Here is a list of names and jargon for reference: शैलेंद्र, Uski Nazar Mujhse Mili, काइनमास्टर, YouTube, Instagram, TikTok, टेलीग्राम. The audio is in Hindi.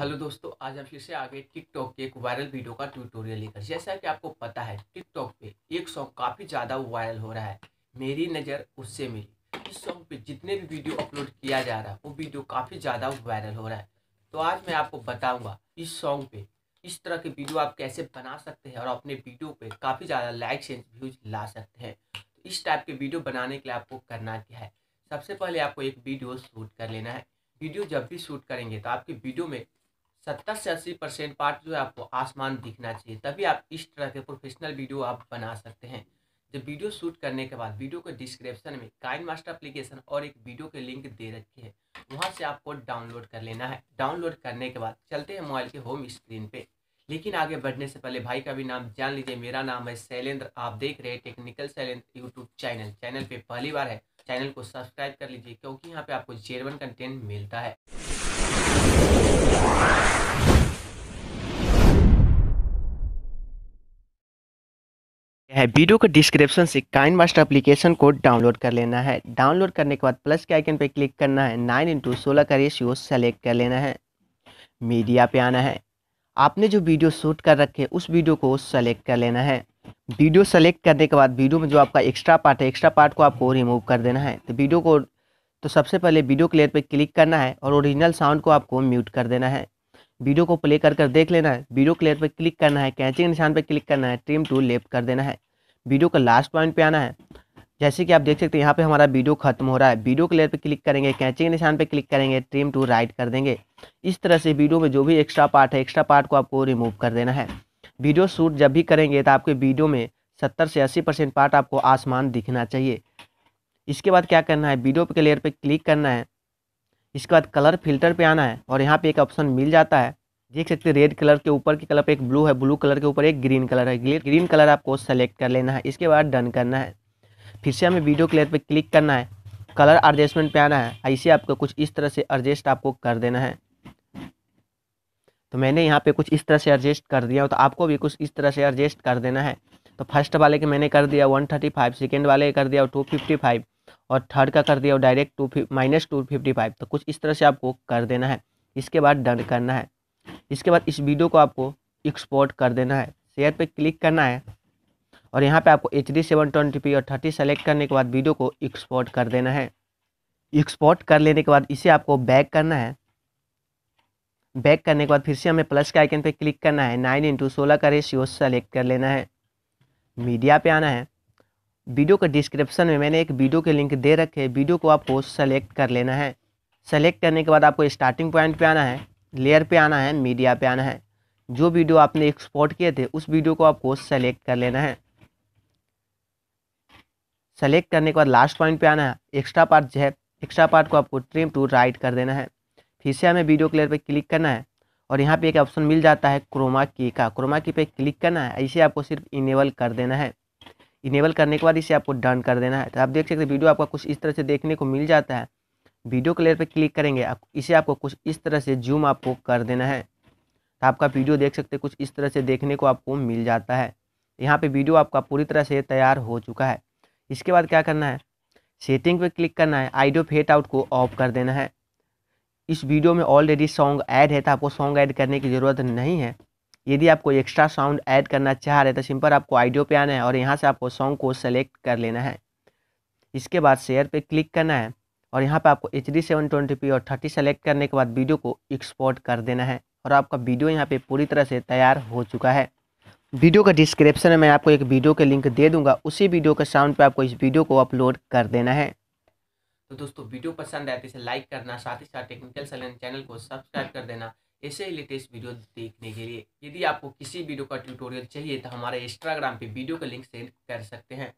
हेलो दोस्तों, आज हम फिर से आगे टिकटॉक के एक वायरल वीडियो का ट्यूटोरियल लेकर। जैसा कि आपको पता है टिकटॉक पे एक सॉन्ग काफ़ी ज़्यादा वायरल हो रहा है, मेरी नज़र उससे मिली। इस सॉन्ग पे जितने भी वीडियो अपलोड किया जा रहा है वो वीडियो काफ़ी ज़्यादा वायरल हो रहा है। तो आज मैं आपको बताऊँगा इस सॉन्ग पर इस तरह के वीडियो आप कैसे बना सकते हैं और अपने वीडियो पर काफ़ी ज़्यादा लाइक्स एंड व्यूज ला सकते हैं। तो इस टाइप के वीडियो बनाने के लिए आपको करना क्या है, सबसे पहले आपको एक वीडियो शूट कर लेना है। वीडियो जब भी शूट करेंगे तो आपकी वीडियो में 70 से 80% पार्ट जो है आपको आसमान दिखना चाहिए, तभी आप इस तरह के प्रोफेशनल वीडियो आप बना सकते हैं। जब वीडियो शूट करने के बाद वीडियो के डिस्क्रिप्शन में काइनमास्टर एप्लीकेशन और एक वीडियो के लिंक दे रखी है, वहां से आपको डाउनलोड कर लेना है। डाउनलोड करने के बाद चलते हैं मोबाइल के होम स्क्रीन पे। लेकिन आगे बढ़ने से पहले भाई का भी नाम जान लीजिए। मेरा नाम है शैलेंद्र, आप देख रहे हैं टेक्निकल शैलेंद्र यूट्यूब चैनल पे पहली बार है चैनल को सब्सक्राइब कर लीजिए, क्योंकि यहाँ पे आपको जेरवन कंटेंट मिलता है। वीडियो के डिस्क्रिप्शन से काइनमास्टर एप्लीकेशन को डाउनलोड कर लेना है। डाउनलोड करने के बाद प्लस के आइकन पर क्लिक करना है, 9:16 का रेशियो सेलेक्ट कर लेना है। मीडिया पे आना है, आपने जो वीडियो शूट कर रखे उस वीडियो को सेलेक्ट कर लेना है। वीडियो सेलेक्ट करने के बाद वीडियो में जो आपका एक्स्ट्रा पार्ट है, एक्स्ट्रा पार्ट को आपको रिमूव कर देना है। तो वीडियो को सबसे पहले वीडियो क्लियर पर क्लिक करना है और ओरिजिनल साउंड को आपको म्यूट कर देना है। वीडियो को प्ले कर देख लेना है। वीडियो क्लियर पर क्लिक करना है, कैचिंग निशान पर क्लिक करना है, ट्रिम टू लेफ्ट कर देना है। वीडियो का लास्ट पॉइंट पे आना है। जैसे कि आप देख सकते हैं यहाँ पे हमारा वीडियो खत्म हो रहा है। वीडियो क्लियर पर क्लिक करेंगे, कैचिंग निशान पर क्लिक करेंगे, ट्रिम टू राइट कर देंगे। इस तरह से वीडियो में जो भी एक्स्ट्रा पार्ट है, एक्स्ट्रा पार्ट को आपको रिमूव कर देना है। वीडियो शूट जब भी करेंगे तो आपके वीडियो में 70 से 80% पार्ट आपको आसमान दिखना चाहिए। इसके बाद क्या करना है, वीडियो के लेयर पर क्लिक करना है। इसके बाद कलर फिल्टर पे आना है और यहाँ पे एक ऑप्शन मिल जाता है, देख सकते हैं रेड कलर के ऊपर के कलर पे एक ब्लू है, ब्लू कलर के ऊपर एक ग्रीन कलर है, ग्रीन कलर आपको सेलेक्ट कर लेना है। इसके बाद डन करना है। फिर से हमें वीडियो क्लियर पे क्लिक करना है, कलर एडजस्टमेंट पे आना है। ऐसे आपको कुछ इस तरह से एडजस्ट आपको कर देना है। तो मैंने यहाँ पर कुछ इस तरह से एडजस्ट कर दिया, तो आपको भी कुछ इस तरह से एडजस्ट कर देना है। तो फर्स्ट वाले के मैंने कर दिया 135, सेकेंड वाले का कर दिया 255 और थर्ड का कर दिया और डायरेक्ट -255। तो कुछ इस तरह से आपको कर देना है। इसके बाद डन करना है। इसके बाद इस वीडियो को आपको एक्सपोर्ट कर देना है, शेयर पे क्लिक करना है और यहाँ पे आपको HD 720p और 30 सेलेक्ट करने के बाद वीडियो को एक्सपोर्ट कर देना है। एक्सपोर्ट कर लेने के बाद इसे आपको बैक करना है। बैक करने के बाद फिर से हमें प्लस के आइकन पर क्लिक करना है, 9:16 का रेशियो सेलेक्ट कर लेना है। मीडिया पर आना है, वीडियो के डिस्क्रिप्शन में मैंने एक वीडियो के लिंक दे रखे, वीडियो को आपको सेलेक्ट कर लेना है। सेलेक्ट करने के बाद आपको स्टार्टिंग पॉइंट पे आना है, लेयर पे आना है, मीडिया पे आना है। जो वीडियो आपने एक्सपोर्ट किए थे उस वीडियो को आपको सेलेक्ट कर लेना है। सेलेक्ट करने के बाद लास्ट पॉइंट पे आना है, एक्स्ट्रा पार्ट जो है, एक्स्ट्रा पार्ट को आपको ट्रिम टू राइट कर देना है। फिर से हमें वीडियो क्लियर पर क्लिक करना है और यहाँ पर एक ऑप्शन मिल जाता है क्रोमा की का, क्रोमा की पे क्लिक करना है। ऐसे आपको सिर्फ इनेबल कर देना है। इनेबल करने के बाद इसे आपको डन कर देना है। तो आप देख सकते हैं वीडियो आपका कुछ इस तरह से देखने को मिल जाता है। वीडियो क्लियर पर क्लिक करेंगे, इसे आपको कुछ इस तरह से जूम आपको कर देना है। तो आपका वीडियो देख सकते हैं कुछ इस तरह से देखने को आपको मिल जाता है। यहाँ पे वीडियो आपका पूरी तरह से तैयार हो चुका है। इसके बाद क्या करना है, सेटिंग पर क्लिक करना है, ऑडियो फेड आउट को ऑफ कर देना है। इस वीडियो में ऑलरेडी सॉन्ग ऐड है तो आपको सॉन्ग ऐड करने की ज़रूरत नहीं है। यदि आपको एक्स्ट्रा साउंड ऐड करना चाह रहे तो सिंपल आपको ऑडियो पे आना है और यहाँ से आपको सॉन्ग को सेलेक्ट कर लेना है। इसके बाद शेयर पे क्लिक करना है और यहाँ पे आपको HD 720p और 30 सेलेक्ट करने के बाद वीडियो को एक्सपोर्ट कर देना है और आपका वीडियो यहाँ पे पूरी तरह से तैयार हो चुका है। वीडियो का डिस्क्रिप्शन में मैं आपको एक वीडियो के लिंक दे दूँगा, उसी वीडियो के साउंड पर आपको इस वीडियो को अपलोड कर देना है। तो दोस्तों वीडियो पसंद आए तो इसे लाइक करना, साथ ही साथ टेक्निकल शैलेंद्र चैनल को सब्सक्राइब कर देना ऐसे ही लेटेस्ट वीडियो देखने के लिए। यदि आपको किसी वीडियो का ट्यूटोरियल चाहिए तो हमारे इंस्टाग्राम पे वीडियो का लिंक सेंड कर सकते हैं।